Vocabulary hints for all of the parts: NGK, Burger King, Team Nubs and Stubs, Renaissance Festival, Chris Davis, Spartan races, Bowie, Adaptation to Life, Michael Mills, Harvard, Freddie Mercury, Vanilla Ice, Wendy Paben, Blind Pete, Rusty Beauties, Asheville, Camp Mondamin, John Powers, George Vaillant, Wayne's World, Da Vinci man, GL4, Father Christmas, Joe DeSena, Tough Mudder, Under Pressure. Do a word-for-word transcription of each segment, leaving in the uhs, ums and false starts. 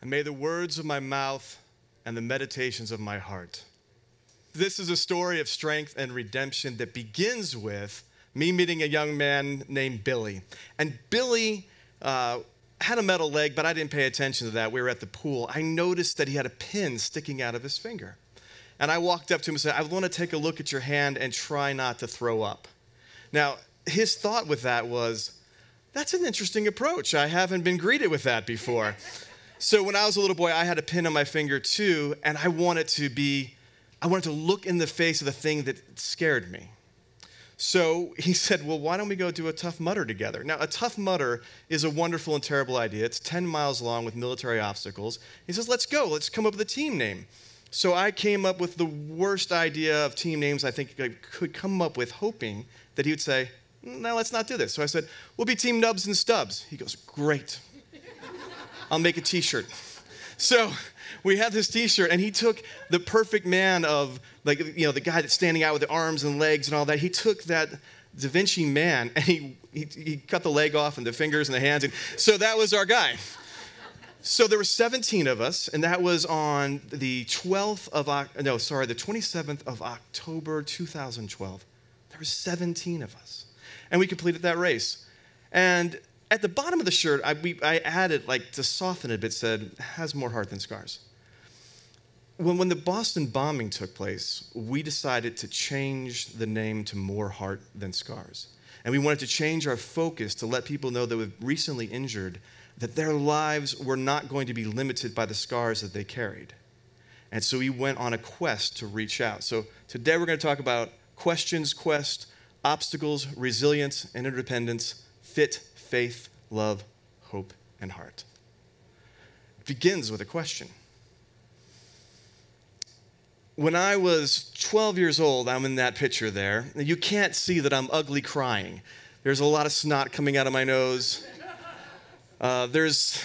and may the words of my mouth and the meditations of my heart. This is a story of strength and redemption that begins with me meeting a young man named Billy. And Billy uh, had a metal leg, but I didn't pay attention to that. We were at the pool. I noticed that he had a pin sticking out of his finger. And I walked up to him and said, I want to take a look at your hand and try not to throw up. Now, his thought with that was, that's an interesting approach. I haven't been greeted with that before. So when I was a little boy, I had a pin on my finger too, and I wanted to be, I wanted to look in the face of the thing that scared me. So he said, well, why don't we go do a Tough Mudder together? Now, a Tough Mudder is a wonderful and terrible idea. It's ten miles long with military obstacles. He says, let's go. Let's come up with a team name. So I came up with the worst idea of team names I think I could come up with, hoping that he would say, no, let's not do this. So I said, we'll be Team Nubs and Stubs. He goes, great. I'll make a T-shirt. So we had this T-shirt, and he took the perfect man of, like, you know, the guy that's standing out with the arms and legs and all that. He took that Da Vinci man, and he, he, he cut the leg off and the fingers and the hands. And so that was our guy. So there were seventeen of us, and that was on the twelfth of, no, sorry, the twenty-seventh of October, two thousand twelve. There were seventeen of us, and we completed that race. And at the bottom of the shirt, I, we, I added, like, to soften it a bit, said, has more heart than scars. When, when the Boston bombing took place, we decided to change the name to More Heart Than Scars. And we wanted to change our focus to let people know that we've recently injured, that their lives were not going to be limited by the scars that they carried. And so we went on a quest to reach out. So today we're going to talk about questions, quest, obstacles, resilience, and interdependence, fit, faith, love, hope, and heart. It begins with a question. When I was twelve years old, I'm in that picture there. You can't see that I'm ugly crying. There's a lot of snot coming out of my nose. Uh, there's,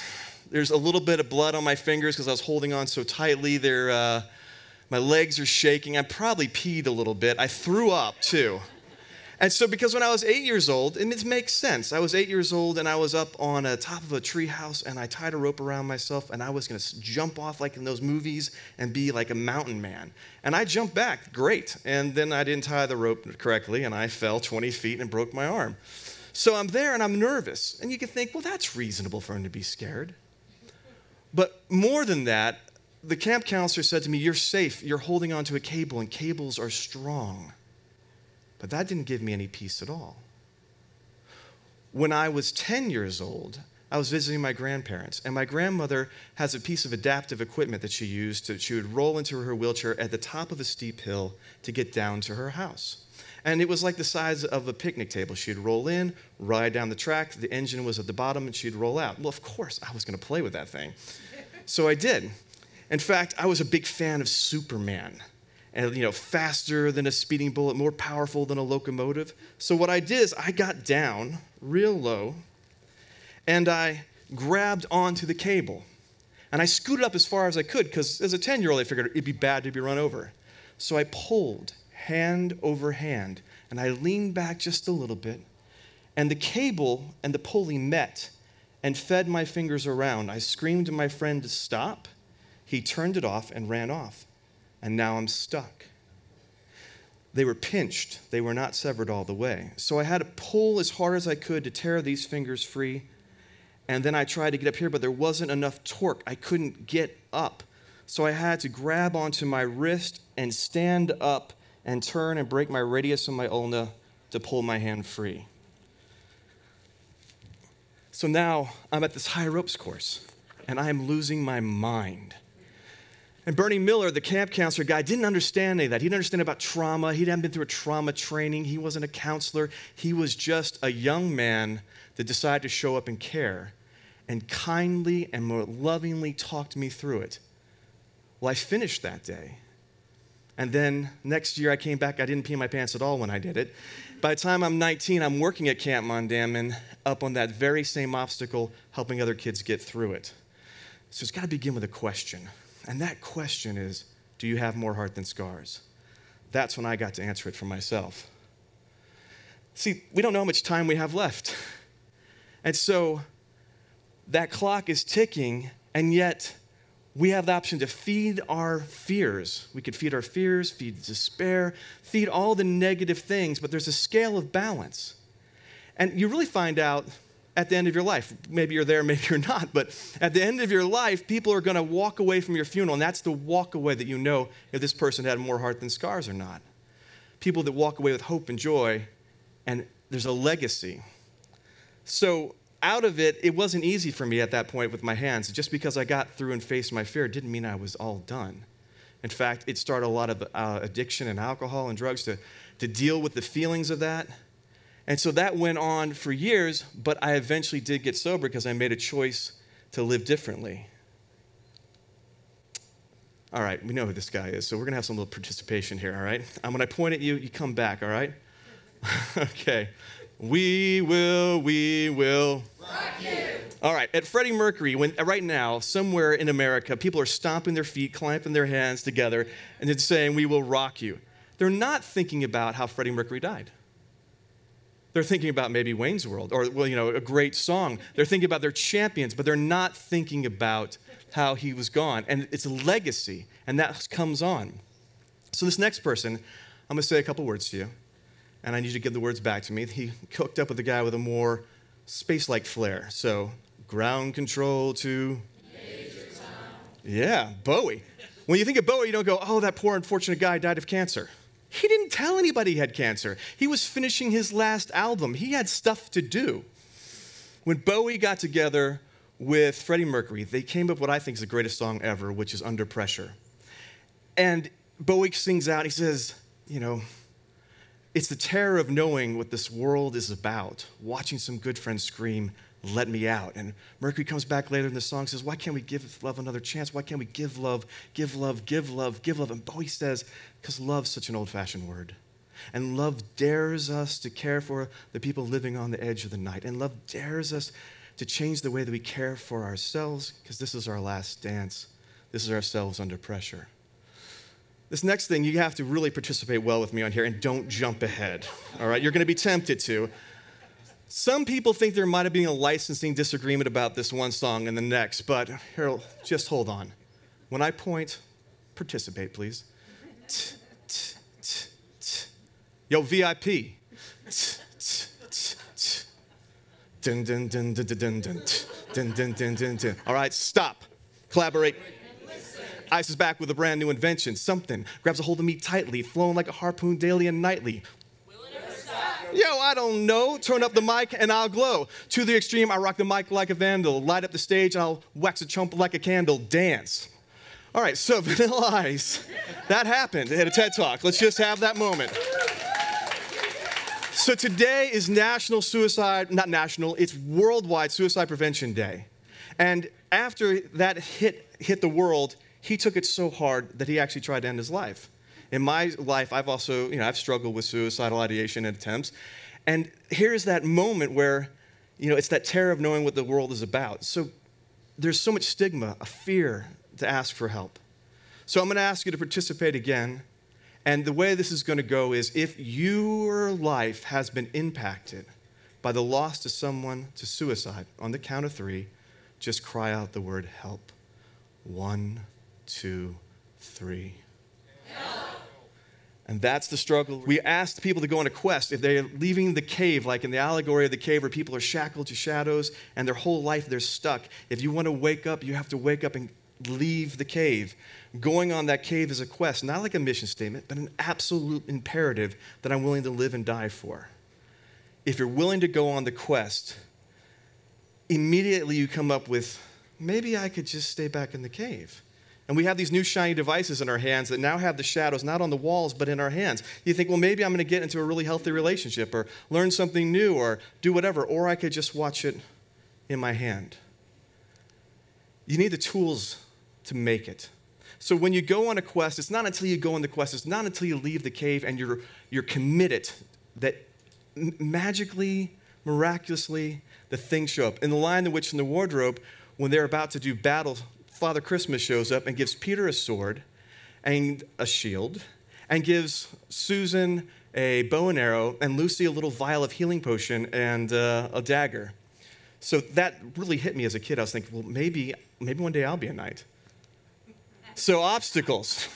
there's a little bit of blood on my fingers because I was holding on so tightly. They're, uh, my legs are shaking. I probably peed a little bit. I threw up, too. And so because when I was eight years old, and it makes sense. I was eight years old, and I was up on a top of a tree house, and I tied a rope around myself, and I was going to jump off like in those movies and be like a mountain man. And I jumped back. Great. And then I didn't tie the rope correctly, and I fell twenty feet and broke my arm. So I'm there, and I'm nervous. And you can think, well, that's reasonable for him to be scared. But more than that, the camp counselor said to me, you're safe. You're holding onto a cable, and cables are strong. But that didn't give me any peace at all. When I was ten years old, I was visiting my grandparents, and my grandmother has a piece of adaptive equipment that she used to, she would roll into her wheelchair at the top of a steep hill to get down to her house. And it was like the size of a picnic table. She'd roll in, ride down the track, the engine was at the bottom, and she'd roll out. Well, of course, I was going to play with that thing. So I did. In fact, I was a big fan of Superman. And, you know, faster than a speeding bullet, more powerful than a locomotive. So what I did is I got down real low, and I grabbed onto the cable. And I scooted up as far as I could, because as a ten-year-old, I figured it'd be bad to be run over. So I pulled hand over hand, and I leaned back just a little bit, and the cable and the pulley met and fed my fingers around. I screamed to my friend to stop. He turned it off and ran off. And now I'm stuck. They were pinched. They were not severed all the way. So I had to pull as hard as I could to tear these fingers free. And then I tried to get up here, but there wasn't enough torque. I couldn't get up. So I had to grab onto my wrist and stand up and turn and break my radius and my ulna to pull my hand free. So now I'm at this high ropes course, and I'm losing my mind. And Bernie Miller, the camp counselor guy, didn't understand any of that. He didn't understand about trauma. He hadn't been through a trauma training. He wasn't a counselor. He was just a young man that decided to show up and care and kindly and more lovingly talked me through it. Well, I finished that day. And then next year I came back. I didn't pee my pants at all when I did it. By the time I'm nineteen, I'm working at Camp Mondamin up on that very same obstacle, helping other kids get through it. So it's got to begin with a question. And that question is, do you have more heart than scars? That's when I got to answer it for myself. See, we don't know how much time we have left. And so that clock is ticking, and yet we have the option to feed our fears. We could feed our fears, feed despair, feed all the negative things, but there's a scale of balance. And you really find out at the end of your life. Maybe you're there, maybe you're not, but at the end of your life, people are going to walk away from your funeral, and that's the walk away that you know if this person had more heart than scars or not. People that walk away with hope and joy, and there's a legacy. So out of it, it wasn't easy for me at that point with my hands. Just because I got through and faced my fear didn't mean I was all done. In fact, it started a lot of uh, addiction and alcohol and drugs to, to deal with the feelings of that. And so that went on for years, but I eventually did get sober because I made a choice to live differently. All right, we know who this guy is, so we're going to have some little participation here, all right? And when I point at you, you come back, all right? Okay. We will, we will. Rock you. All right, at Freddie Mercury, when, right now, somewhere in America, people are stomping their feet, clamping their hands together, and then saying, we will rock you. They're not thinking about how Freddie Mercury died. They're thinking about maybe Wayne's World, or, well, you know, a great song. They're thinking about their champions, but they're not thinking about how he was gone. And it's a legacy, and that comes on. So this next person, I'm going to say a couple words to you. And I need you to give the words back to me. He hooked up with a guy with a more space-like flair. So, ground control to... Major Tom. Yeah, Bowie. When you think of Bowie, you don't go, oh, that poor unfortunate guy died of cancer. He didn't tell anybody he had cancer. He was finishing his last album. He had stuff to do. When Bowie got together with Freddie Mercury, they came up with what I think is the greatest song ever, which is Under Pressure. And Bowie sings out, he says, you know... It's the terror of knowing what this world is about, watching some good friends scream, let me out. And Mercury comes back later in the song and says, why can't we give love another chance? Why can't we give love, give love, give love, give love? And Bowie says, because love's such an old-fashioned word. And love dares us to care for the people living on the edge of the night. And love dares us to change the way that we care for ourselves, because this is our last dance. This is ourselves under pressure. This next thing, you have to really participate well with me on here, and don't jump ahead, all right? You're going to be tempted to. Some people think there might have been a licensing disagreement about this one song and the next, but Harold, just hold on. When I point, participate, please. T, t, t, t. Yo, V I P. T, t, t, t. Dun, dun, dun, dun, dun, dun, dun, dun, dun, dun, dun. All right, stop. Collaborate. Ice is back with a brand new invention, something. Grabs a hold of me tightly, flowing like a harpoon daily and nightly. Will it ever stop? Yo, I don't know. Turn up the mic and I'll glow. To the extreme, I rock the mic like a vandal. Light up the stage, I'll wax a chump like a candle. Dance. All right, so Vanilla Ice. That happened at a TED Talk. Let's just have that moment. So today is National Suicide, not National, it's Worldwide Suicide Prevention Day. And after that hit hit the world, he took it so hard that he actually tried to end his life. In my life, I've also, you know, I've struggled with suicidal ideation and attempts. And here's that moment where, you know, it's that terror of knowing what the world is about. So there's so much stigma, a fear to ask for help. So I'm going to ask you to participate again. And the way this is going to go is if your life has been impacted by the loss to someone to suicide, on the count of three, just cry out the word help. One, two, three. Help. And that's the struggle. We asked people to go on a quest. If they're leaving the cave, like in the allegory of the cave where people are shackled to shadows and their whole life they're stuck. If you want to wake up, you have to wake up and leave the cave. Going on that cave is a quest, not like a mission statement, but an absolute imperative that I'm willing to live and die for. If you're willing to go on the quest, immediately you come up with, maybe I could just stay back in the cave. And we have these new shiny devices in our hands that now have the shadows not on the walls but in our hands. You think, well, maybe I'm going to get into a really healthy relationship or learn something new or do whatever, or I could just watch it in my hand. You need the tools to make it. So when you go on a quest, it's not until you go on the quest, it's not until you leave the cave and you're, you're committed that magically, miraculously, the things show up. In The Lion, the Witch, and the Wardrobe, when they're about to do battle, Father Christmas shows up and gives Peter a sword and a shield and gives Susan a bow and arrow and Lucy a little vial of healing potion and uh, a dagger. So that really hit me as a kid. I was thinking, well, maybe, maybe one day I'll be a knight. So obstacles.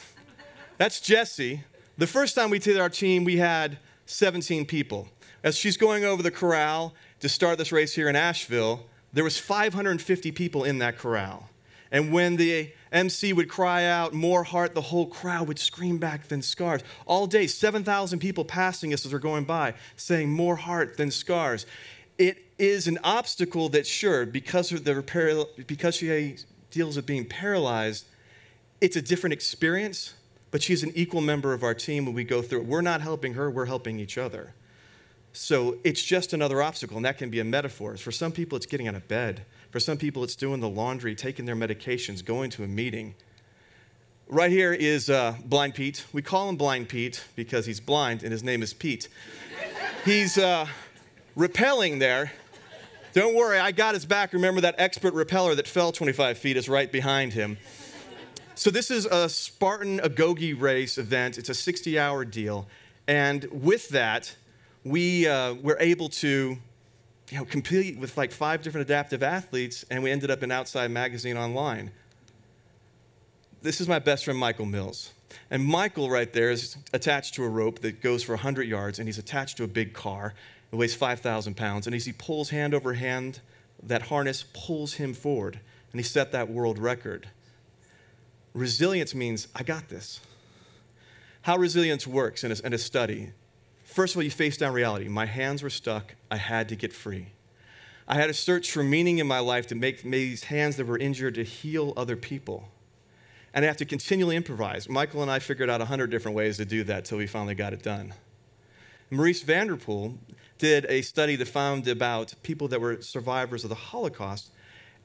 That's Jessie. The first time we did our team, we had seventeen people. As she's going over the corral to start this race here in Asheville, there was five hundred fifty people in that corral. And when the M C would cry out, "More heart," the whole crowd would scream back, "Than scars." All day, seven thousand people passing us as we're going by, saying, "More heart than scars." It is an obstacle that, sure, because, of the, because she deals with being paralyzed, it's a different experience, but she's an equal member of our team when we go through it. We're not helping her, we're helping each other. So it's just another obstacle, and that can be a metaphor. For some people, it's getting out of bed. For some people, it's doing the laundry, taking their medications, going to a meeting. Right here is uh, Blind Pete. We call him Blind Pete because he's blind, and his name is Pete. He's uh, rappelling there. Don't worry, I got his back. Remember, that expert rappeller that fell twenty-five feet is right behind him. So this is a Spartan Agogi race event. It's a sixty-hour deal. And with that, we uh, were able to you know, compete with like five different adaptive athletes, and we ended up in Outside Magazine Online. This is my best friend, Michael Mills. And Michael right there is attached to a rope that goes for one hundred yards, and he's attached to a big car. It weighs five thousand pounds. And as he pulls hand over hand, that harness pulls him forward, and he set that world record. Resilience means, I got this. How resilience works in a, in a study. First of all, you face down reality. My hands were stuck. I had to get free. I had to search for meaning in my life to make, make these hands that were injured to heal other people. And I have to continually improvise. Michael and I figured out a hundred different ways to do that till we finally got it done. Maurice Vanderpool did a study that found about people that were survivors of the Holocaust.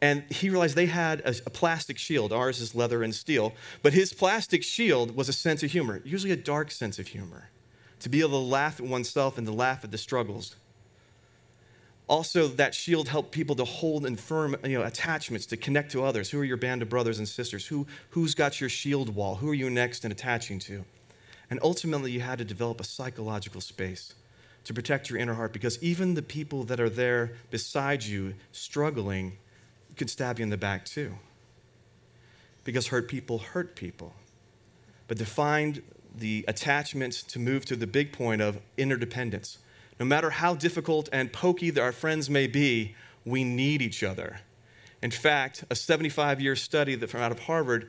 And he realized they had a, a plastic shield. Ours is leather and steel. But his plastic shield was a sense of humor, usually a dark sense of humor, to be able to laugh at oneself and to laugh at the struggles. Also, that shield helped people to hold and firm you know, attachments, to connect to others. Who are your band of brothers and sisters? Who, who's got your shield wall? Who are you next in attaching to? And ultimately, you had to develop a psychological space to protect your inner heart, because even the people that are there beside you struggling could stab you in the back too, because hurt people hurt people. But to find the attachments to move to the big point of interdependence. No matter how difficult and pokey our friends may be, we need each other. In fact, a seventy-five year study that from out of Harvard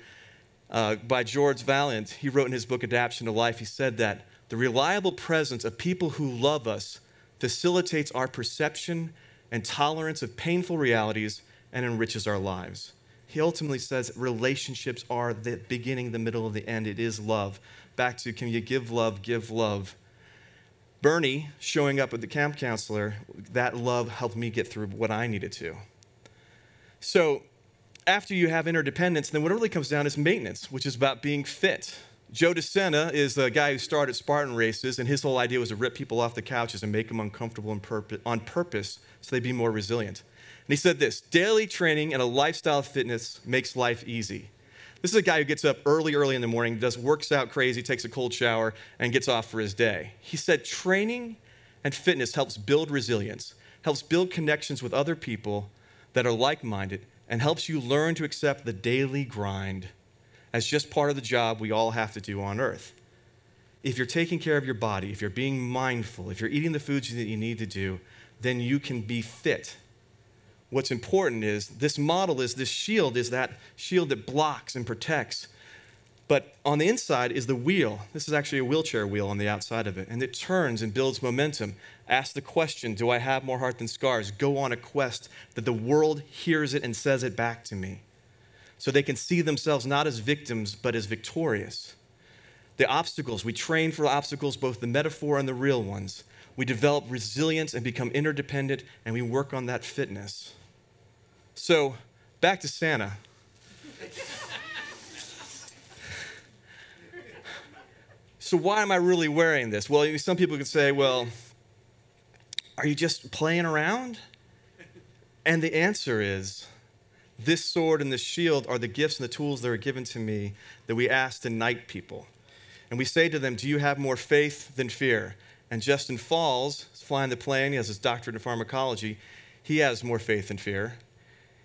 uh, by George Vaillant, he wrote in his book Adaptation to Life, he said that the reliable presence of people who love us facilitates our perception and tolerance of painful realities and enriches our lives. He ultimately says relationships are the beginning, the middle, and the end. It is love. Back to, can you give love, give love. Bernie, showing up with the camp counselor, that love helped me get through what I needed to. So after you have interdependence, then what it really comes down is maintenance, which is about being fit. Joe DeSena is the guy who started Spartan Races, and his whole idea was to rip people off the couches and make them uncomfortable on purpose so they'd be more resilient. And he said this, daily training and a lifestyle of fitness makes life easy. This is a guy who gets up early, early in the morning, does works out crazy, takes a cold shower, and gets off for his day. He said training and fitness helps build resilience, helps build connections with other people that are like-minded, and helps you learn to accept the daily grind as just part of the job we all have to do on earth. If you're taking care of your body, if you're being mindful, if you're eating the foods that you need to do, then you can be fit. What's important is this model is this shield is that shield that blocks and protects. But on the inside is the wheel. This is actually a wheelchair wheel on the outside of it. And it turns and builds momentum. Ask the question, do I have more heart than scars? Go on a quest that the world hears it and says it back to me. So they can see themselves not as victims, but as victorious. The obstacles, we train for obstacles, both the metaphor and the real ones. We develop resilience and become interdependent, and we work on that fitness. So, back to Santa. So why am I really wearing this? Well, some people could say, well, are you just playing around? And the answer is, this sword and this shield are the gifts and the tools that are given to me that we ask to knight people. And we say to them, do you have more faith than fear? And Justin Falls is flying the plane. He has his doctorate in pharmacology. He has more faith than fear.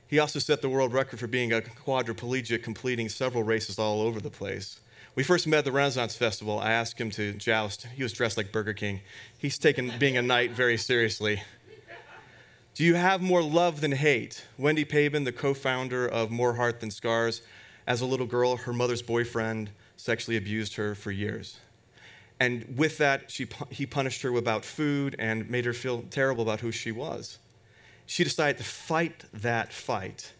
He also set the world record for being a quadriplegic, completing several races all over the place. We first met at the Renaissance Festival. I asked him to joust. He was dressed like Burger King. He's taken being a knight very seriously. Do you have more love than hate? Wendy Paben, the co-founder of More Heart Than Scars, as a little girl, her mother's boyfriend sexually abused her for years. And with that, she, he punished her about food and made her feel terrible about who she was. She decided to fight that fight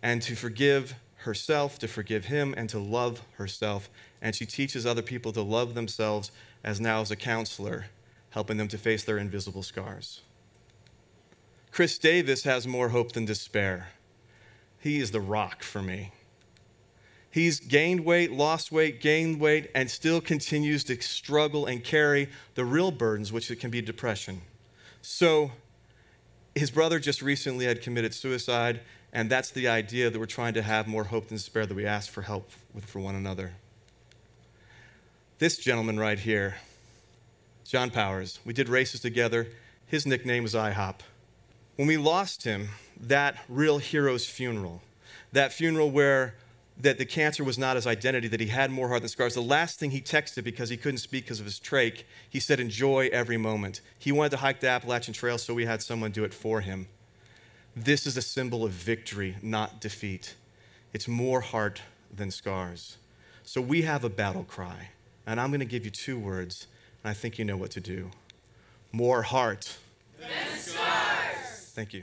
and to forgive herself, to forgive him, and to love herself. And she teaches other people to love themselves as now as a counselor, helping them to face their invisible scars. Chris Davis has more hope than despair. He is the rock for me. He's gained weight, lost weight, gained weight, and still continues to struggle and carry the real burdens, which can be depression. So his brother just recently had committed suicide, and that's the idea that we're trying to have more hope than despair, that we ask for help with, for one another. This gentleman right here, John Powers, we did races together. His nickname was I hop. When we lost him, that real hero's funeral, that funeral where that the cancer was not his identity, that he had more heart than scars. The last thing he texted, because he couldn't speak because of his trach, he said, enjoy every moment. He wanted to hike the Appalachian Trail, so we had someone do it for him. This is a symbol of victory, not defeat. It's more heart than scars. So we have a battle cry, and I'm going to give you two words, and I think you know what to do. More heart than scars. Thank you.